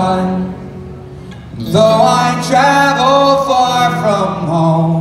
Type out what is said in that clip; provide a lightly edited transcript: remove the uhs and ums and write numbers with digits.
Though I travel far from home,